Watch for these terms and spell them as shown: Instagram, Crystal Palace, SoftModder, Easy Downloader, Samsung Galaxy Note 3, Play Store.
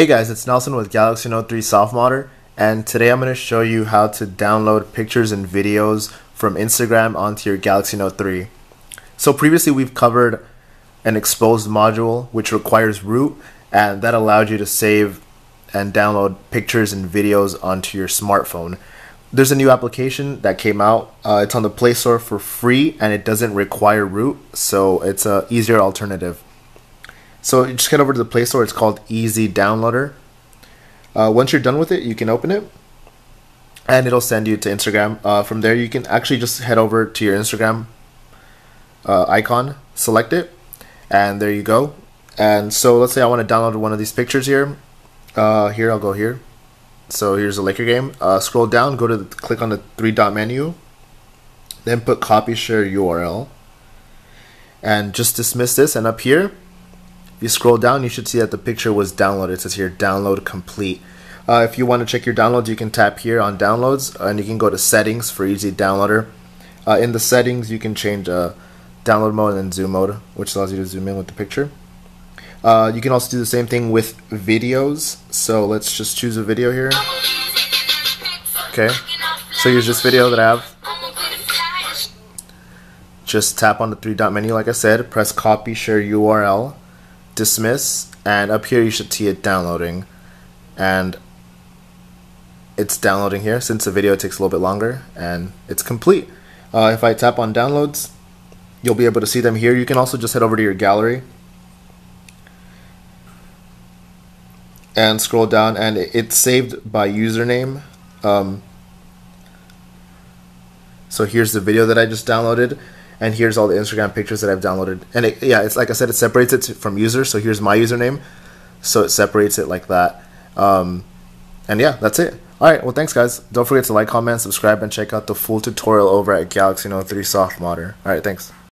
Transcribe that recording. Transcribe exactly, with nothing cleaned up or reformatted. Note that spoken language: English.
Hey guys, it's Nelson with Galaxy Note three SoftModder, and today I'm going to show you how to download pictures and videos from Instagram onto your Galaxy Note three. So previously we've covered an exposed module which requires root, and that allowed you to save and download pictures and videos onto your smartphone. There's a new application that came out. Uh, it's on the Play Store for free and it doesn't require root, so it's an easier alternative. So you just head over to the Play Store. It's called Easy Downloader. Uh, once you're done with it, you can open it, and it'll send you to Instagram. Uh, from there, you can actually just head over to your Instagram uh, icon, select it, and there you go. And so let's say I want to download one of these pictures here. Uh, here, I'll go here. So here's a Laker game. Uh, scroll down, go to the, click on the three dot menu, then put copy share U R L, and just dismiss this. And up here, you scroll down, you should see that the picture was downloaded. It says here, download complete. Uh, if you want to check your downloads, you can tap here on downloads, and you can go to settings for Easy Downloader. Uh, in the settings, you can change uh, download mode and zoom mode, which allows you to zoom in with the picture. Uh, you can also do the same thing with videos. So let's just choose a video here. Okay, so here's this video that I have. Just tap on the three dot menu, like I said, press copy, share U R L. Dismiss, and up here you should see it downloading, and it's downloading here. Since the video takes a little bit longer, and it's complete. Uh, if I tap on downloads, you'll be able to see them here. You can also just head over to your gallery and scroll down, and it's saved by username. Um, so here's the video that I just downloaded, and here's all the Instagram pictures that I've downloaded. And it, yeah, it's like I said, it separates it from user. So here's my username. So it separates it like that. Um, and yeah, that's it. All right, well, thanks guys. Don't forget to like, comment, subscribe, and check out the full tutorial over at Galaxy Note three SoftModder. All right, thanks.